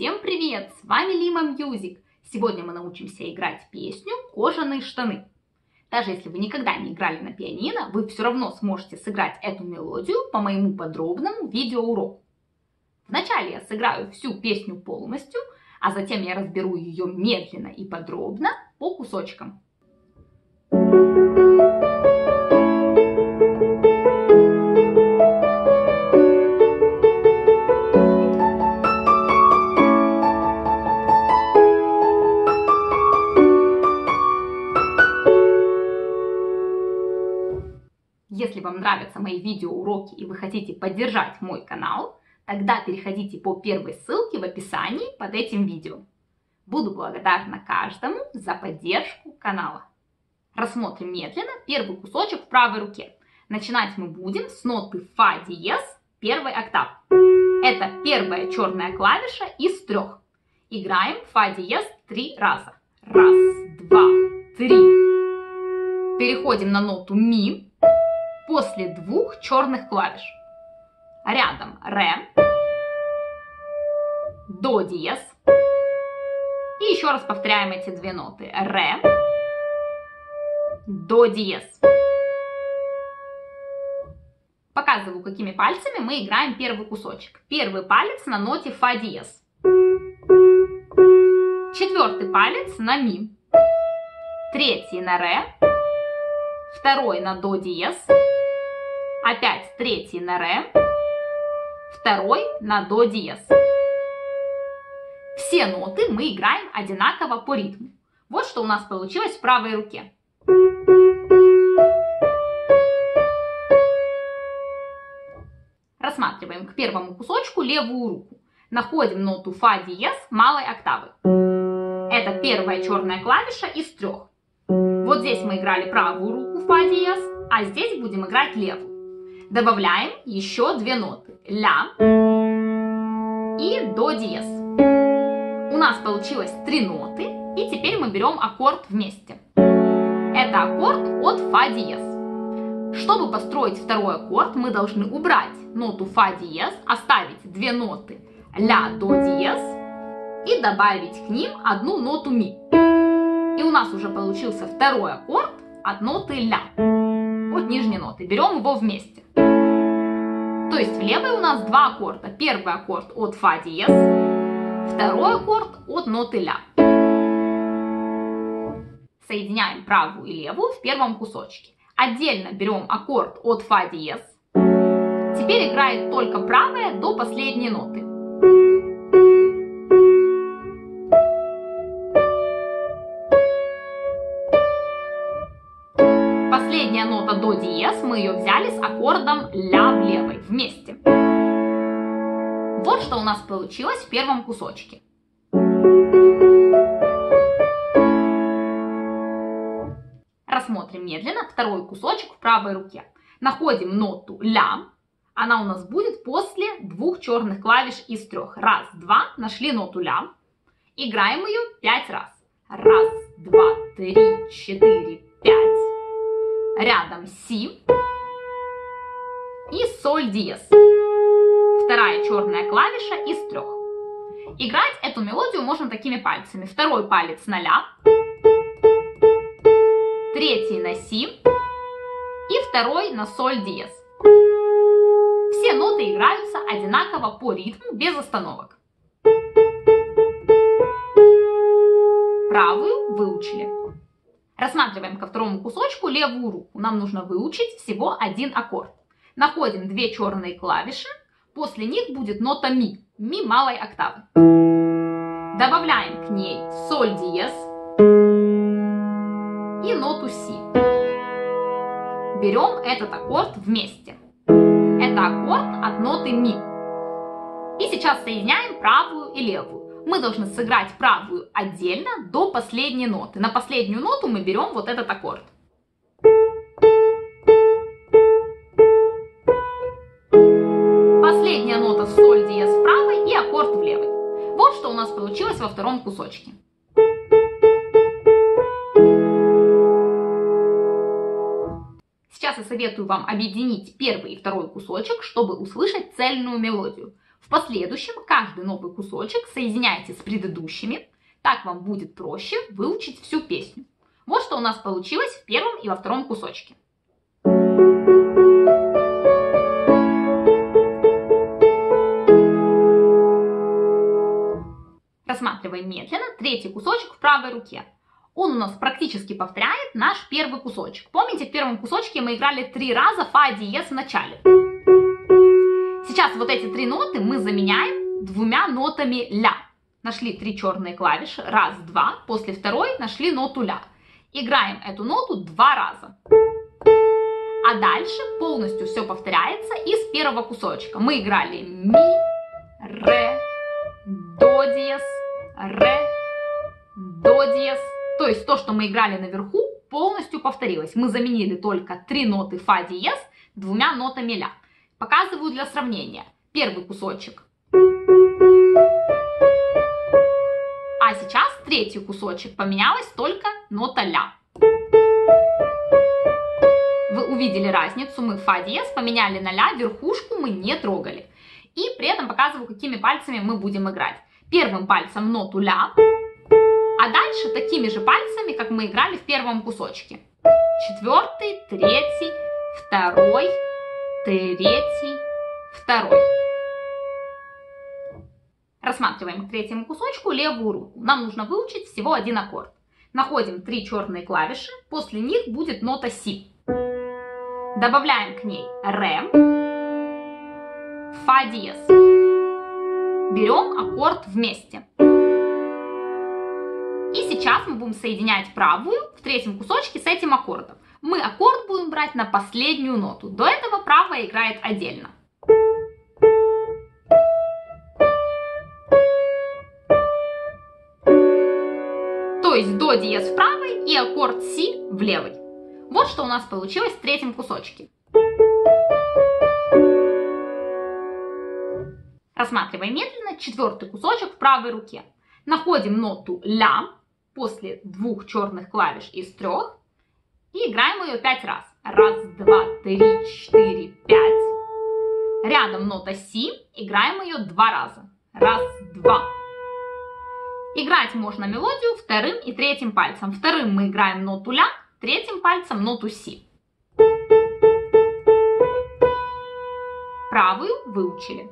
Всем привет! С вами Лима Music. Сегодня мы научимся играть песню «Кожаные штаны». Даже если вы никогда не играли на пианино, вы все равно сможете сыграть эту мелодию по моему подробному видеоуроку. Вначале я сыграю всю песню полностью, а затем я разберу ее медленно и подробно по кусочкам. Если вам нравятся мои видеоуроки и вы хотите поддержать мой канал, тогда переходите по первой ссылке в описании под этим видео. Буду благодарна каждому за поддержку канала. Рассмотрим медленно первый кусочек в правой руке. Начинать мы будем с ноты фа диез первой октавы. Это первая черная клавиша из трех. Играем фа диез три раза. Раз, два, три. Переходим на ноту ми. После двух черных клавиш. Рядом ре, до диез. И еще раз повторяем эти две ноты. Ре, до диез. Показываю, какими пальцами мы играем первый кусочек. Первый палец на ноте фа диез. Четвертый палец на ми. Третий на ре. Второй на до диез. Опять третий на ре, второй на до диез. Все ноты мы играем одинаково по ритму. Вот что у нас получилось в правой руке. Рассматриваем к первому кусочку левую руку. Находим ноту фа диез малой октавы. Это первая черная клавиша из трех. Вот здесь мы играли правую руку фа диез, а здесь будем играть левую. Добавляем еще две ноты. Ля и до диез. У нас получилось три ноты. И теперь мы берем аккорд вместе. Это аккорд от фа диез. Чтобы построить второй аккорд, мы должны убрать ноту фа диез, оставить две ноты ля, до диез и добавить к ним одну ноту ми. И у нас уже получился второй аккорд от ноты ля, от нижней ноты. Берем его вместе. То есть в левой у нас два аккорда. Первый аккорд от фа диез, второй аккорд от ноты ля. Соединяем правую и левую в первом кусочке. Отдельно берем аккорд от фа диез. Теперь играет только правая до последней ноты. Последняя нота до диез, мы ее взяли с аккордом ля в левой вместе. Вот что у нас получилось в первом кусочке. Рассмотрим медленно второй кусочек в правой руке. Находим ноту ля. Она у нас будет после двух черных клавиш из трех. Раз, два, нашли ноту ля. Играем ее 5 раз. Раз, два, три, четыре, пять. Рядом си и соль диез. Вторая черная клавиша из трех. Играть эту мелодию можно такими пальцами. Второй палец на ля, третий на си и второй на соль диез. Все ноты играются одинаково по ритму, без остановок. Правую выучили. Рассматриваем ко второму кусочку левую руку. Нам нужно выучить всего один аккорд. Находим две черные клавиши. После них будет нота ми. Ми малой октавы. Добавляем к ней соль диез и ноту си. Берем этот аккорд вместе. Это аккорд от ноты ми. И сейчас соединяем правую и левую. Мы должны сыграть правую отдельно до последней ноты. На последнюю ноту мы берем вот этот аккорд. Последняя нота соль диез в правой и аккорд в левой. Вот что у нас получилось во втором кусочке. Сейчас я советую вам объединить первый и второй кусочек, чтобы услышать цельную мелодию. В последующем каждый новый кусочек соединяйте с предыдущими, так вам будет проще выучить всю песню. Вот что у нас получилось в первом и во втором кусочке. Рассматриваем медленно третий кусочек в правой руке. Он у нас практически повторяет наш первый кусочек. Помните, в первом кусочке мы играли 3 раза фа диез в начале. Сейчас вот эти 3 ноты мы заменяем 2 нотами ля. Нашли 3 черные клавиши. Раз, два. После второй нашли ноту ля. Играем эту ноту 2 раза. А дальше полностью все повторяется из первого кусочка. Мы играли ми, ре, до диез, ре, до диез. То есть то, что мы играли наверху, полностью повторилось. Мы заменили только 3 ноты фа диез 2 нотами ля. Показываю для сравнения. Первый кусочек. А сейчас третий кусочек. Поменялась только нота ля. Вы увидели разницу. Мы фа диез поменяли на ля. Верхушку мы не трогали. И при этом показываю, какими пальцами мы будем играть. Первым пальцем ноту ля. А дальше такими же пальцами, как мы играли в первом кусочке. 4, 3, 2, 3, 2. Рассматриваем к третьему кусочку левую руку. Нам нужно выучить всего 1 аккорд. Находим 3 черные клавиши, после них будет нота си. Добавляем к ней ре, фа диез. Берем аккорд вместе. И сейчас мы будем соединять правую в третьем кусочке с этим аккордом. Мы аккорд будем брать на последнюю ноту. До этого правая играет отдельно. То есть до диез в правой и аккорд си в левой. Вот что у нас получилось в третьем кусочке. Рассматриваем медленно 4-й кусочек в правой руке. Находим ноту ля после 2 черных клавиш из 3 и играем ее 5 раз. 1, 2, 3, 4, 5. Рядом нота си, играем ее 2 раза. 1, 2. Играть можно мелодию 2-м и 3-м пальцем. 2-м мы играем ноту ля, 3-м пальцем ноту си. Правую выучили.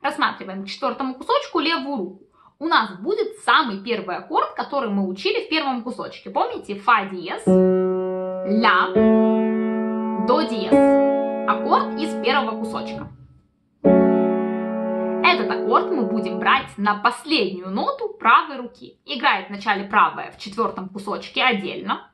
Рассматриваем к 4-му кусочку левую руку. У нас будет самый первый аккорд, который мы учили в первом кусочке. Помните? Фа диез, ля, до диез. Аккорд из первого кусочка. Этот аккорд мы будем брать на последнюю ноту правой руки. Играет вначале правая в 4-м кусочке отдельно.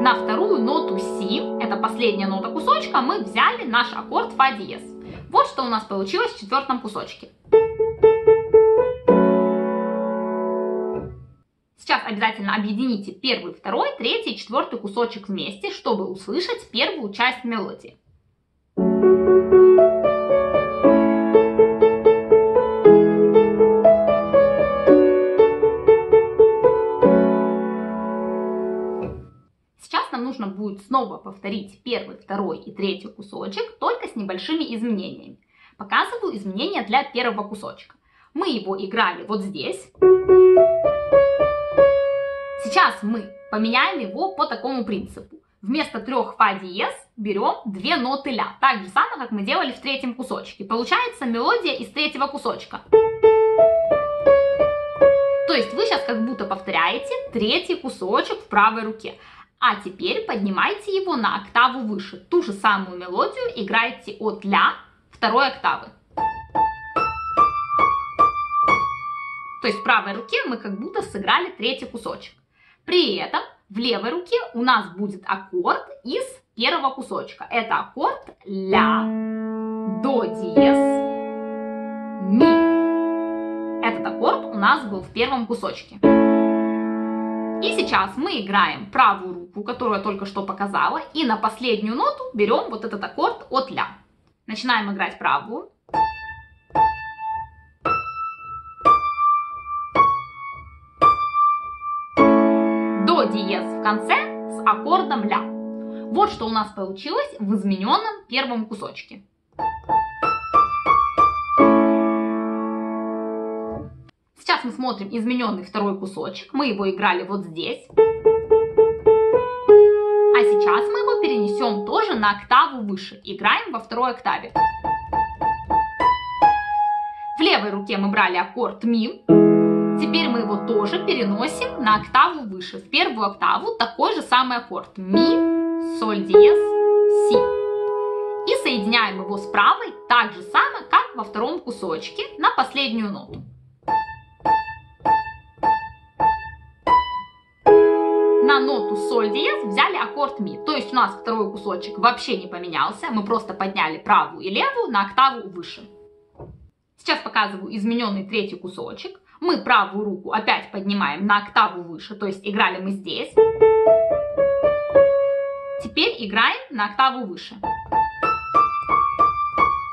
На вторую ноту си, это последняя нота кусочка, мы взяли наш аккорд фа диез. Вот что у нас получилось в 4-м кусочке. Сейчас обязательно объедините 1, 2, 3 и 4 кусочек вместе, чтобы услышать первую часть мелодии. Нужно будет снова повторить 1, 2 и 3 кусочек, только с небольшими изменениями. Показываю изменения для 1-го кусочка. Мы его играли вот здесь. Сейчас мы поменяем его по такому принципу. Вместо 3 фа диез берем 2 ноты ля. Так же самое, как мы делали в 3-м кусочке. Получается мелодия из 3-го кусочка. То есть вы сейчас как будто повторяете 3-й кусочек в правой руке. А теперь поднимайте его на октаву выше. Ту же самую мелодию играйте от ля 2-й октавы. То есть в правой руке мы как будто сыграли 3-й кусочек. При этом в левой руке у нас будет аккорд из 1-го кусочка. Это аккорд ля, до диез, ми. Этот аккорд у нас был в 1-м кусочке. И сейчас мы играем правую руку, которую я только что показала, и на последнюю ноту берем вот этот аккорд от ля. Начинаем играть правую. До диез в конце с аккордом ля. Вот что у нас получилось в измененном первом кусочке. Сейчас мы смотрим измененный второй кусочек. Мы его играли вот здесь. А сейчас мы его перенесем тоже на октаву выше. Играем во второй октаве. В левой руке мы брали аккорд ми. Теперь мы его тоже переносим на октаву выше. В первую октаву такой же самый аккорд. Ми, соль диез, си. И соединяем его с правой так же само, как во втором кусочке, на последнюю ноту. На ноту соль диез взяли аккорд ми. То есть у нас второй кусочек вообще не поменялся. Мы просто подняли правую и левую на октаву выше. Сейчас показываю измененный третий кусочек. Мы правую руку опять поднимаем на октаву выше, то есть играли мы здесь. Теперь играем на октаву выше.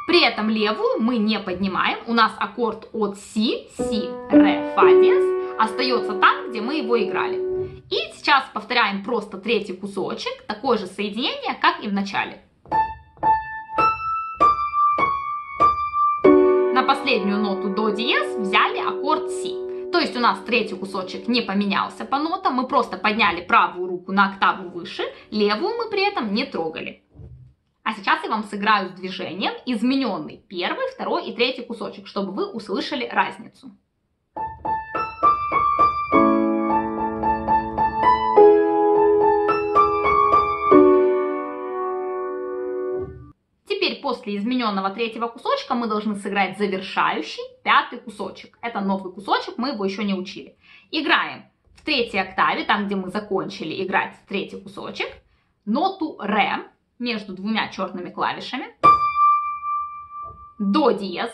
При этом левую мы не поднимаем. У нас аккорд от си, си, ре, фа диез остается там, где мы его играли. И сейчас повторяем просто третий кусочек, такое же соединение, как и в начале. Последнюю ноту до диез взяли аккорд си. То есть у нас третий кусочек не поменялся по нотам, мы просто подняли правую руку на октаву выше, левую мы при этом не трогали. А сейчас я вам сыграю с движением измененный первый, второй и третий кусочек, чтобы вы услышали разницу. После измененного третьего кусочка мы должны сыграть завершающий пятый кусочек. Это новый кусочек, мы его еще не учили. Играем в третьей октаве, там где мы закончили играть третий кусочек, ноту ре между двумя черными клавишами, до диез,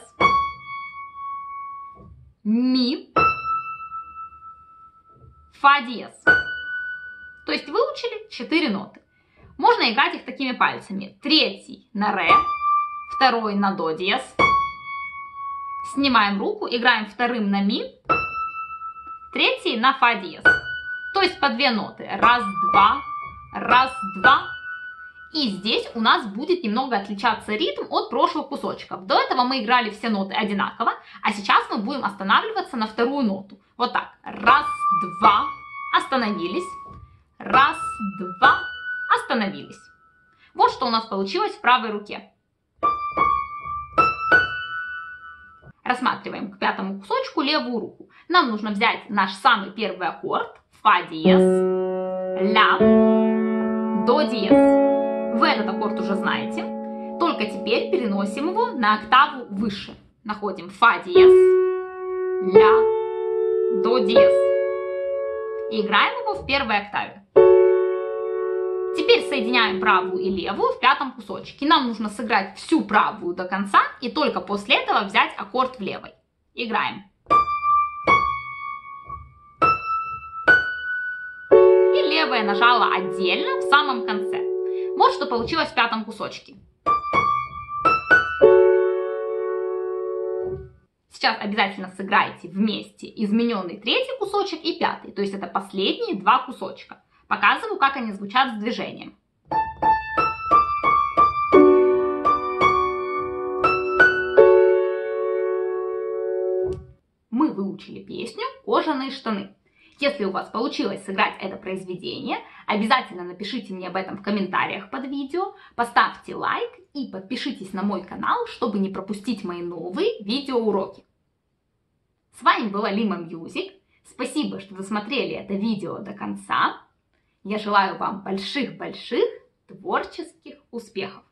ми, фа диез. То есть выучили 4 ноты. Можно играть их такими пальцами. Третий на ре, второй на до диез, снимаем руку, играем вторым на ми, третий на фа диез. То есть по 2 ноты. Раз, два, раз, два. И здесь у нас будет немного отличаться ритм от прошлых кусочков. До этого мы играли все ноты одинаково, а сейчас мы будем останавливаться на вторую ноту. Вот так. Раз, два, остановились. Раз, два, остановились. Вот что у нас получилось в правой руке. Рассматриваем к пятому кусочку левую руку. Нам нужно взять наш самый первый аккорд, фа диез, ля, до диез. Вы этот аккорд уже знаете, только теперь переносим его на октаву выше. Находим фа диез, ля, до диез. И играем его в первой октаве. Теперь соединяем правую и левую в пятом кусочке. Нам нужно сыграть всю правую до конца и только после этого взять аккорд в левой. Играем. И левая нажала отдельно в самом конце. Вот что получилось в пятом кусочке. Сейчас обязательно сыграйте вместе измененный третий кусочек и пятый, то есть это последние 2 кусочка. Показываю, как они звучат с движением. Мы выучили песню «Кожаные штаны». Если у вас получилось сыграть это произведение, обязательно напишите мне об этом в комментариях под видео, поставьте лайк и подпишитесь на мой канал, чтобы не пропустить мои новые видеоуроки. С вами была Lima Music. Спасибо, что досмотрели это видео до конца. Я желаю вам больших-больших творческих успехов!